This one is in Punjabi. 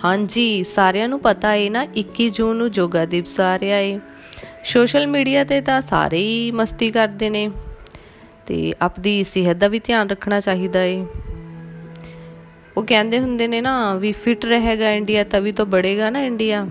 हाँ जी, सारिਆਂ ਨੂੰ ਪਤਾ ਹੈ ਨਾ 21 ਜੂਨ ਨੂੰ ਯੋਗਾ ਦਿਵਸ ਆ ਰਿਹਾ ਹੈ। ਸੋਸ਼ਲ ਮੀਡੀਆ ਤੇ ਤਾਂ ਸਾਰੇ ਹੀ ਮਸਤੀ ਕਰਦੇ ਨੇ ਤੇ ਆਪਣੀ ਸਿਹਤ ਦਾ ਵੀ ਧਿਆਨ ਰੱਖਣਾ ਚਾਹੀਦਾ ਹੈ। ਉਹ ਕਹਿੰਦੇ ਹੁੰਦੇ ਨੇ ਨਾ ਵੀ ਫਿਟ ਰਹੇਗਾ ਇੰਡੀਆ ਤਵੀ ਤੋਂ ਬੜੇਗਾ ਨਾ ਇੰਡੀਆ।